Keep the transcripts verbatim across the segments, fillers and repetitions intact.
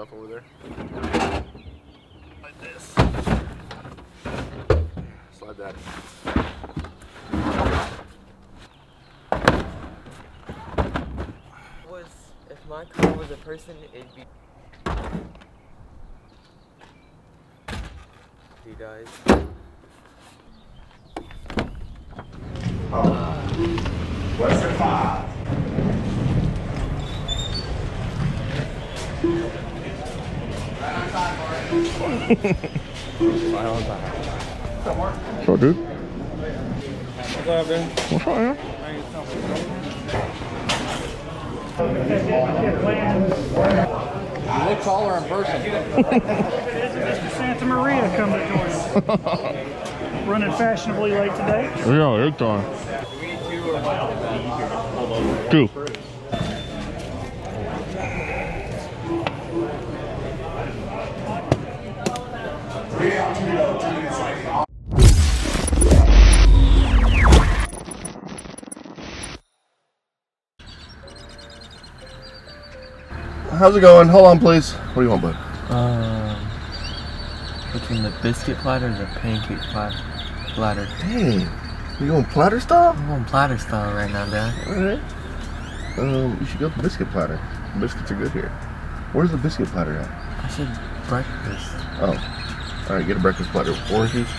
stuff over there. Like this. Slide that. Was, if my car was a person, it'd be... You guys. Oh. Western five. What's up, Mark? What's up, dude? What's up, man? What's up, man? You look taller in person. Mister Santamario coming to us. Running fashionably late today. Yeah, it's time. Two. How's it going? Hold on, please. What do you want, bud? Um, between the biscuit platter and the pancake platter. Dang, you going platter style? I'm going platter style right now, Dad. All right. Um, you should go with the biscuit platter. The biscuits are good here. Where's the biscuit platter at? I said breakfast. Oh. Alright, get a breakfast platter with orange juice.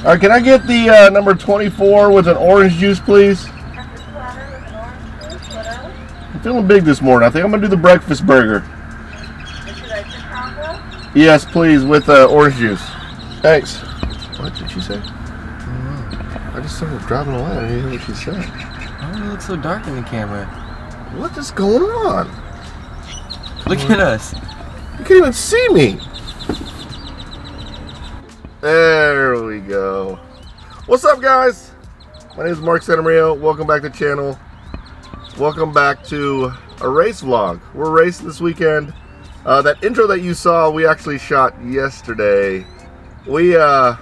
Alright, can I get the uh, number twenty-four with an orange juice, please? Breakfast platter with an orange juice, what else? I'm feeling big this morning. I think I'm going to do the breakfast burger. Would you like the combo? Yes, please, with uh, orange juice. Thanks. What did she say? I don't know. I just started driving away. I didn't hear what she said. Why do you look so dark in the camera? What is going on? Look at us. You can't even see me. There we go. What's up, guys? My name is Mark Santamario. Welcome back to the channel. Welcome back to a race vlog. We're racing this weekend. Uh, that intro that you saw, we actually shot yesterday. We, uh,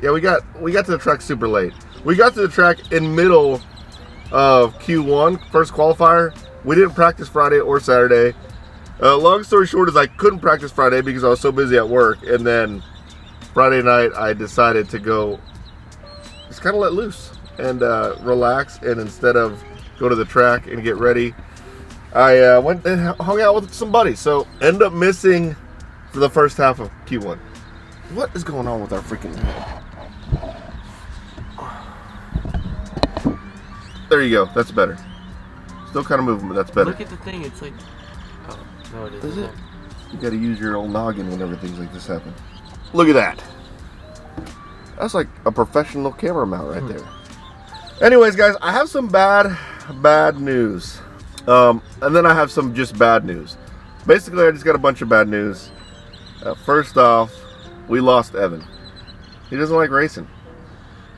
yeah, we got we got to the track super late. We got to the track in middle of Q one, first qualifier. We didn't practice Friday or Saturday. Uh, long story short is I couldn't practice Friday because I was so busy at work, and then Friday night, I decided to go just kind of let loose and uh, relax, and instead of go to the track and get ready, I uh, went and hung out with some buddies. So, end up missing for the first half of Q one. What is going on with our freaking... There you go. That's better. Still kind of moving, but that's better. Look at the thing. It's like... Oh, no, it isn't. Is it? You got to use your old noggin whenever things like this happen. Look at that. That's like a professional camera mount right there. Anyways, guys, I have some bad, bad news. Um, and then I have some just bad news. Basically, I just got a bunch of bad news. Uh, first off, we lost Evan. He doesn't like racing.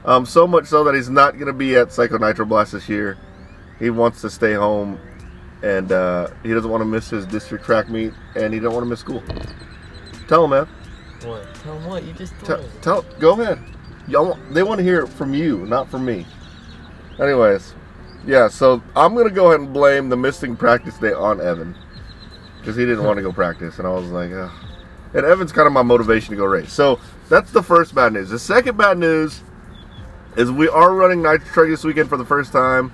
Um, so much so that he's not going to be at Psycho Nitro Blast this year. He wants to stay home. And uh, he doesn't want to miss his district track meet. And he don't want to miss school. Tell him, man. What? Tell them what? You just told them. Tell, tell, go ahead. Y'all, they want to hear it from you, not from me. Anyways, yeah, so I'm going to go ahead and blame the missing practice day on Evan. Because he didn't want to go practice, and I was like, ugh. And Evan's kind of my motivation to go race. So that's the first bad news. The second bad news is we are running Nitro Track this weekend for the first time,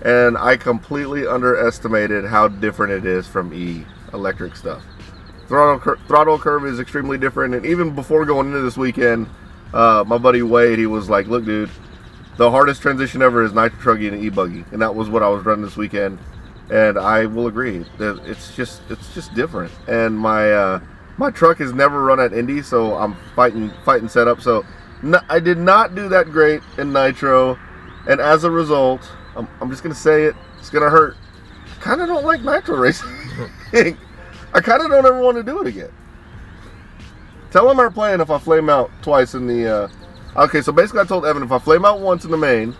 and I completely underestimated how different it is from E electric stuff. Throttle, cur throttle curve is extremely different, and even before going into this weekend, uh, my buddy Wade, he was like, look, dude, the hardest transition ever is Nitro Truggy and an E-Buggy, and that was what I was running this weekend, and I will agree that it's just it's just different, and my uh, my truck has never run at Indy, so I'm fighting, fighting setup, so no, I did not do that great in Nitro, and as a result, I'm, I'm just going to say it, it's going to hurt. I kind of don't like Nitro racing. I kind of don't ever want to do it again. Tell him our plan if I flame out twice in the... Uh, okay, so basically I told Evan if I flame out once in the main,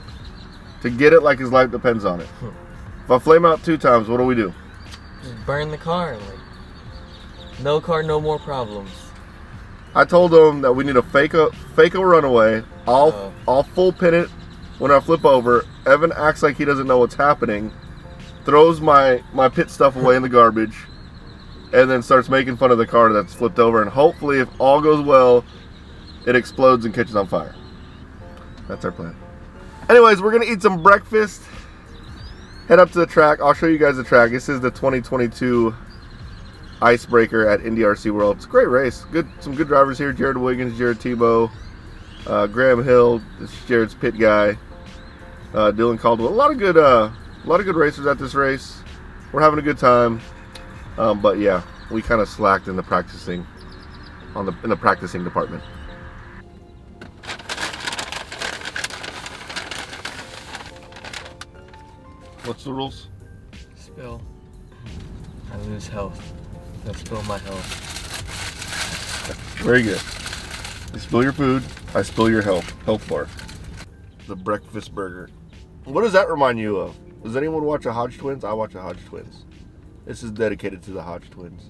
to get it like his life depends on it. Hmm. If I flame out two times, what do we do? Just burn the car. Like, no car, no more problems. I told him that we need a fake a, fake a runaway. I'll, uh, I'll full pin it when I flip over. Evan acts like he doesn't know what's happening. Throws my, my pit stuff away in the garbage. and then starts making fun of the car that's flipped over, and hopefully, if all goes well, it explodes and catches on fire. That's our plan. Anyways, we're gonna eat some breakfast, head up to the track. I'll show you guys the track. This is the twenty twenty-two Icebreaker at Indy R C World. It's a great race. Good, some good drivers here. Jared Wiggins, Jared Tebow, uh, Graham Hill. This is Jared's pit guy. Uh, Dylan Caldwell. A lot of good, uh, a lot of good racers at this race. We're having a good time. Um, but yeah, we kind of slacked in the practicing, on the in the practicing department. What's the rules? Spill, I lose health. Don't spill my health. Very good. You spill your food, I spill your health. Health bar. The breakfast burger. What does that remind you of? Does anyone watch a Hodge Twins? I watch a Hodge Twins. This is dedicated to the Hodge Twins.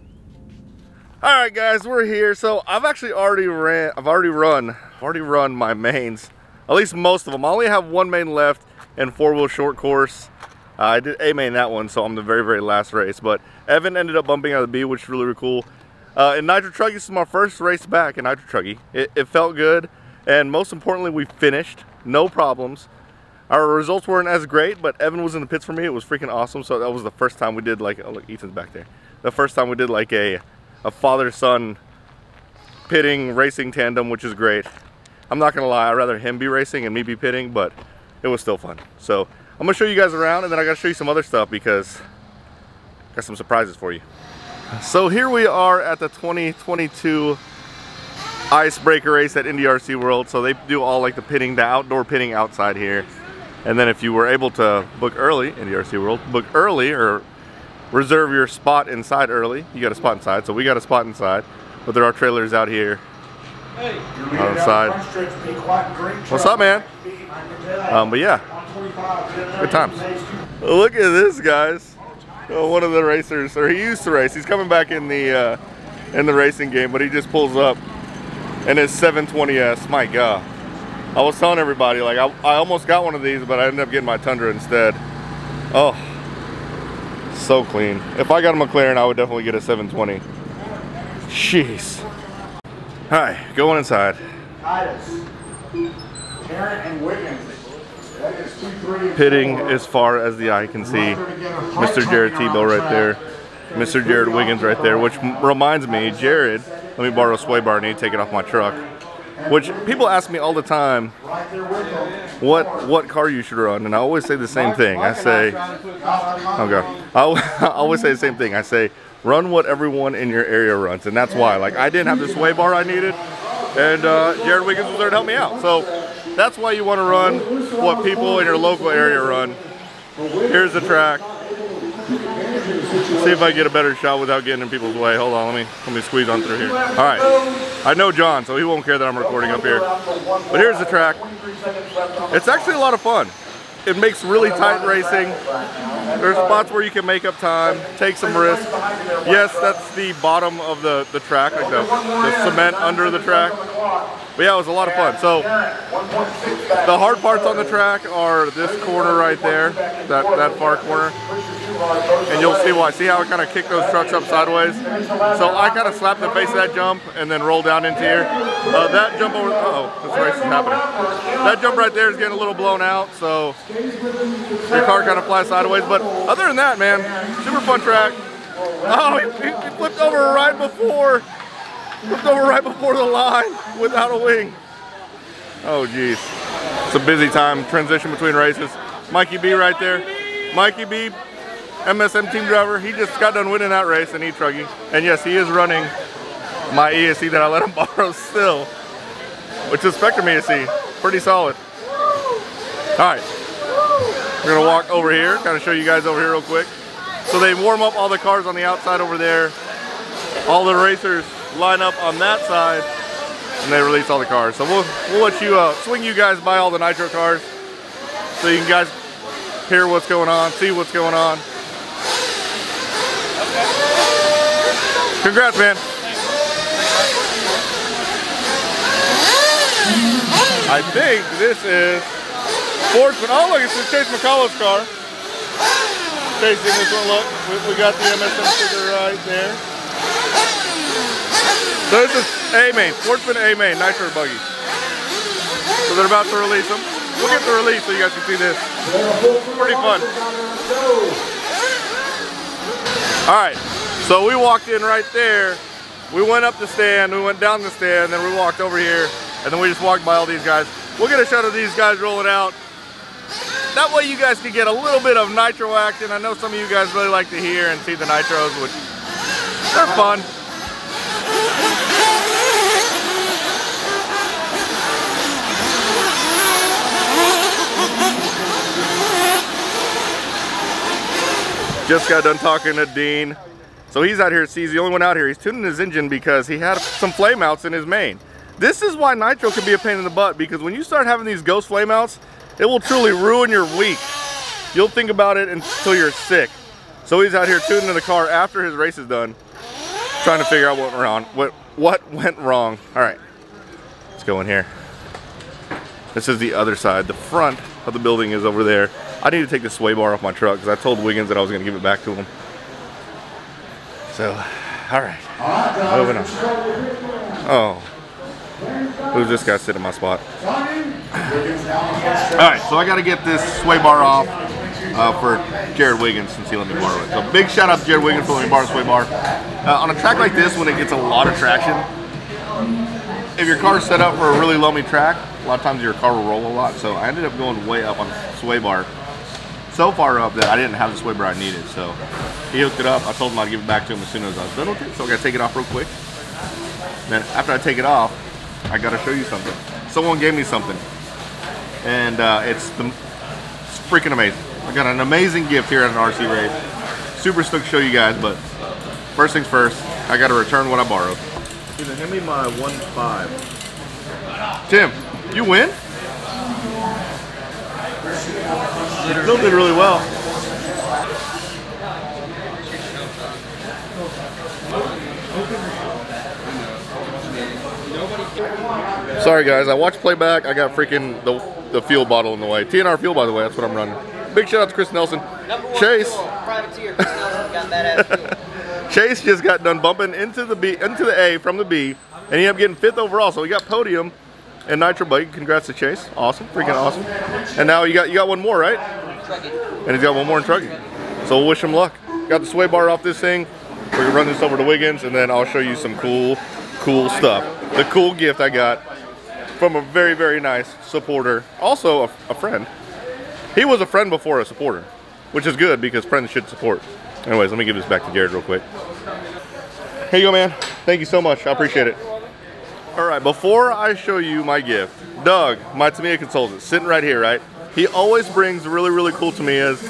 All right, guys, we're here. So I've actually already ran. I've already run. I've already run my mains. At least most of them. I only have one main left and four-wheel short course. Uh, I did A main that one, so I'm the very, very last race. But Evan ended up bumping out of the B, which is really, really cool. Uh, in Nitro Truggy, this is my first race back in Nitro Truggy. It, it felt good, and most importantly, we finished. No problems. Our results weren't as great, but Evan was in the pits for me. It was freaking awesome. So that was the first time we did like, oh look, Ethan's back there. The first time we did like a, a father-son pitting racing tandem, which is great. I'm not gonna lie, I'd rather him be racing and me be pitting, but it was still fun. So I'm gonna show you guys around, and then I gotta show you some other stuff because I got some surprises for you. So here we are at the twenty twenty-two Icebreaker race at N D R C World. So they do all like the pitting, the outdoor pitting outside here. And then if you were able to book early, N D R C World, book early or reserve your spot inside early. You got a spot inside, so we got a spot inside. But there are trailers out here. Hey, outside. What's up, man? Um, but yeah, good times. Look at this, guys. Oh, one of the racers, or he used to race. He's coming back in the uh, in the racing game, but he just pulls up. And it's seven twenty S, my God. I was telling everybody, like, I, I almost got one of these, but I ended up getting my Tundra instead. Oh, so clean. If I got a McLaren, I would definitely get a seven twenty. Jeez. All right, going inside. Titus, Tarrant and Wiggins. That is two, three, pitting four. As far as the eye can see. Mister Jared Tebow right there. Mister Jared Wiggins right there, which reminds me, Jared, let me borrow a sway bar and take it off my truck, which people ask me all the time, what what car you should run, and I always say the same thing. I say, oh God, I always say the same thing. I say, run what everyone in your area runs, and that's why. Like, I didn't have the sway bar I needed, and uh, Jared Wiggins was there to help me out. So that's why you want to run what people in your local area run. Here's the track. See if I get a better shot without getting in people's way. Hold on, let me let me squeeze on through here. All right, I know John, so he won't care that I'm recording up here. But here's the track. It's actually a lot of fun. It makes really tight racing. There's spots where you can make up time, take some risks. Yes, that's the bottom of the the track, like the, the cement under the track. But yeah, it was a lot of fun. So the hard parts on the track are this corner right there, that that far corner. And you'll see why. See how I kind of kicked those trucks up sideways? So I kind of slapped the face of that jump and then rolled down into here. Uh, that jump over, uh-oh, this race is happening. That jump right there is getting a little blown out, so your car kind of flies sideways. But other than that, man, super fun track. Oh, he, he flipped over right before, flipped over right before the line without a wing. Oh, geez. It's a busy time, transition between races. Mikey B right there. Mikey B. M S M team driver, he just got done winning that race in E-Truggy. And yes, he is running my E S C that I let him borrow still, which is Spectrum E S C, pretty solid. All right, we're gonna walk over here, kind of show you guys over here real quick. So they warm up all the cars on the outside over there. All the racers line up on that side and they release all the cars. So we'll, we'll let you, uh, swing you guys by all the Nitro cars so you can guys hear what's going on, see what's going on. Congrats, man. I think this is Sportsman. Oh, look, it's Chase McCullough's car. Chase, this one, look. We, we got the M S M sticker right there. So this is A main, Sportsman A main, Nitro buggy. So they're about to release them. We'll get the release so you guys can see this. Pretty fun. Alright, so we walked in right there. We went up the stand, we went down the stand, then we walked over here, and then we just walked by all these guys. We'll get a shot of these guys rolling out. That way you guys can get a little bit of nitro action. I know some of you guys really like to hear and see the nitros, which they're fun. Just got done talking to Dean. So he's out here, he's the only one out here. He's tuning his engine because he had some flame outs in his main. This is why nitro can be a pain in the butt, because when you start having these ghost flame outs, it will truly ruin your week. You'll think about it until you're sick. So he's out here tuning to the car after his race is done, trying to figure out what went wrong. What, what went wrong. All right, let's go in here. This is the other side. The front of the building is over there. I need to take the sway bar off my truck because I told Wiggins that I was going to give it back to him. So, all right, moving on. Oh. Who just got to sit in my spot? Alright, so I got to get this sway bar off uh, for Jared Wiggins since he let me borrow it. So big shout out to Jared Wiggins for letting me borrow the sway bar. Uh, on a track like this, when it gets a lot of traction, if your car is set up for a really loamy track, a lot of times your car will roll a lot. So I ended up going way up on the sway bar. So far up that I didn't have the sway bar I needed. So he hooked it up. I told him I'd give it back to him as soon as I was done with it. So I got to take it off real quick. Then after I take it off, I gotta show you something. Someone gave me something, and uh, it's, the, it's freaking amazing. I got an amazing gift here at an R C race. Super stoked to show you guys, but first things first, I gotta return what I borrowed. Either hand me my one five. Tim, you win? You still did really well. Sorry guys, I watched playback. I got freaking the, the fuel bottle in the way. T N R fuel, by the way, that's what I'm running. Big shout out to Chris Nelson. One Chase. Fuel, privateer, Chris Nelson got that fuel. Chase just got done bumping into the B, into the A from the B, and he ended up getting fifth overall. So he got podium and nitro buggy. Congrats to Chase. Awesome, freaking awesome. And now you got you got one more, right? And he's got one more in trucking. So we'll wish him luck. Got the sway bar off this thing. We're gonna run this over to Wiggins, and then I'll show you some cool, cool stuff. The cool gift I got from a very, very nice supporter, also a, a friend. He was a friend before a supporter, which is good because friends should support. Anyways, let me give this back to Jared real quick. Here you go, man. Thank you so much. I appreciate it. All right, before I show you my gift, Doug, my Tamiya consultant, sitting right here, right? He always brings really, really cool Tamiyas,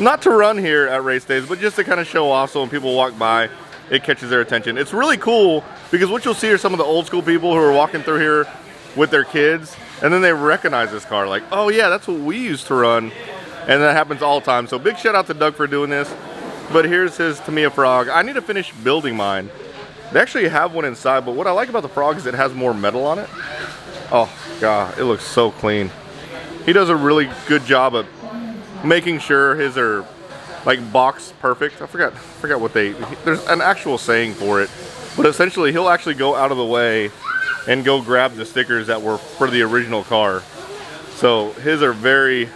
not to run here at race days, but just to kind of show off so when people walk by, it catches their attention. It's really cool because what you'll see are some of the old school people who are walking through here with their kids, and then they recognize this car like, oh yeah, that's what we used to run. And that happens all the time. So big shout out to Doug for doing this. But here's his Tamiya Frog. I need to finish building mine. They actually have one inside, but what I like about the Frog is it has more metal on it. Oh god, it looks so clean. He does a really good job of making sure his are like box perfect. I forgot forgot what they, there's an actual saying for it, but essentially he'll actually go out of the way and go grab the stickers that were for the original car. So his are very,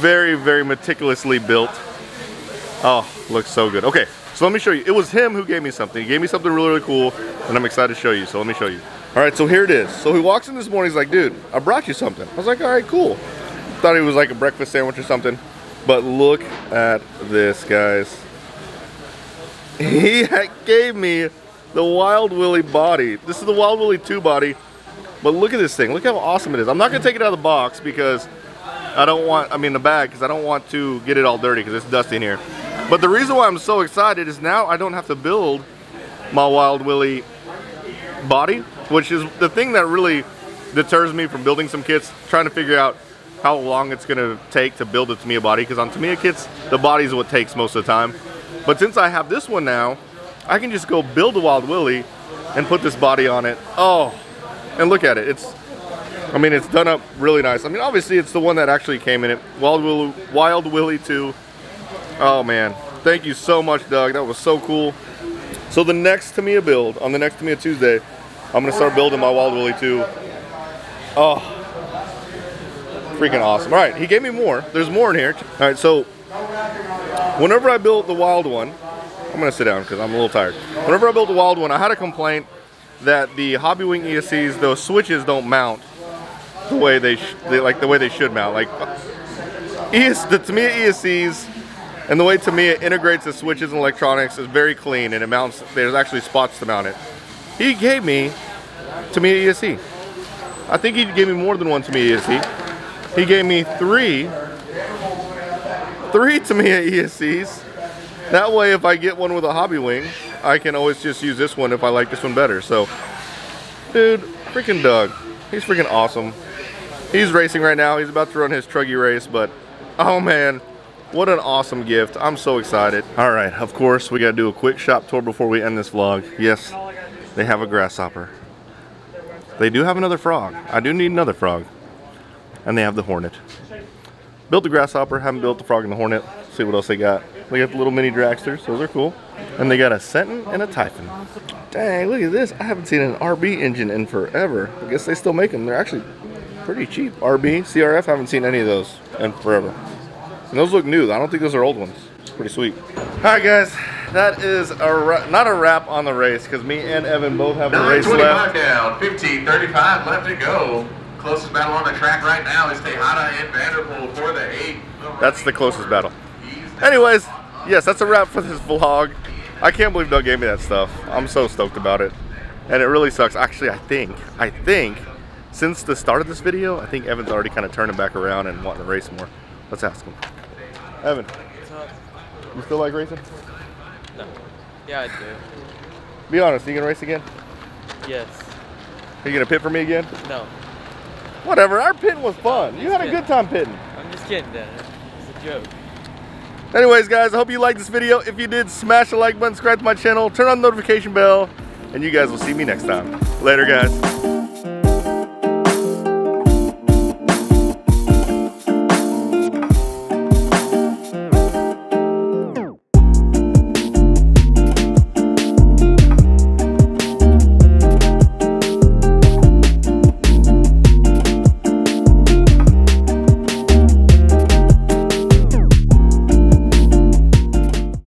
very, very meticulously built. Oh, looks so good. Okay, so let me show you. It was him who gave me something. He gave me something really, really cool, and I'm excited to show you, so let me show you. All right, so here it is. So he walks in this morning, he's like, dude, I brought you something. I was like, all right, cool. Thought it was like a breakfast sandwich or something. But look at this, guys. He gave me the Wild Willy body. This is the Wild Willy two body. But look at this thing. Look how awesome it is. I'm not going to take it out of the box because I don't want, I mean the bag, because I don't want to get it all dirty because it's dusty in here. But the reason why I'm so excited is now I don't have to build my Wild Willy body, which is the thing that really deters me from building some kits, trying to figure out how long it's gonna take to build a Tamiya body, because on Tamiya kits, the body is what takes most of the time. But since I have this one now, I can just go build a Wild Willy and put this body on it. Oh, and look at it. It's, I mean, it's done up really nice. I mean, obviously it's the one that actually came in it. Wild Willy, Wild Willy two. Oh man, thank you so much, Doug. That was so cool. So the next Tamiya build, on the next Tamiya Tuesday, I'm gonna start building my Wild Willy two. Oh, freaking awesome. All right, he gave me more. There's more in here. All right, so whenever I built the wild one, I'm gonna sit down because I'm a little tired. Whenever I built the wild one, I had a complaint that the Hobbywing E S Cs, those switches don't mount the way they, sh they like the way they should mount. Like E S the Tamiya E S Cs and the way Tamiya integrates the switches and electronics is very clean, and it mounts. There's actually spots to mount it. He gave me Tamiya E S C. I think he gave me more than one Tamiya E S C. He gave me three, three Tamiya E S Cs. That way, if I get one with a Hobbywing, I can always just use this one if I like this one better. So, dude, freaking Doug. He's freaking awesome. He's racing right now. He's about to run his truggy race, but oh man, what an awesome gift. I'm so excited. All right, of course, we gotta do a quick shop tour before we end this vlog. Yes, they have a grasshopper. They do have another frog. I do need another frog. And they have the Hornet. Built the grasshopper, haven't built the frog and the Hornet. Let's see what else they got. They got the little mini dragsters, those are cool. And they got a Senton and a Typhon. Dang, look at this. I haven't seen an R B engine in forever. I guess they still make them. They're actually pretty cheap. R B, C R F, haven't seen any of those in forever. And those look new. I don't think those are old ones. It's pretty sweet. All right, guys. That is a not a wrap on the race because me and Evan both have a race left. Down, fifteen thirty-five left to go. Closest battle on the track right now is Tejada and Vanderpool for the eight. That's the closest battle. Anyways, yes, that's a wrap for this vlog. I can't believe Doug gave me that stuff. I'm so stoked about it. And it really sucks. Actually, I think, I think, since the start of this video, I think Evan's already kind of turning back around and wanting to race more. Let's ask him. Evan, you still like racing? No. Yeah, I do. Be honest, are you going to race again? Yes. Are you going to pit for me again? No. Whatever, our pitting was fun. You had a good time pitting. I'm just kidding, Dad. It's a joke. Anyways, guys, I hope you liked this video. If you did, smash the like button, subscribe to my channel, turn on the notification bell, and you guys will see me next time. Later, guys.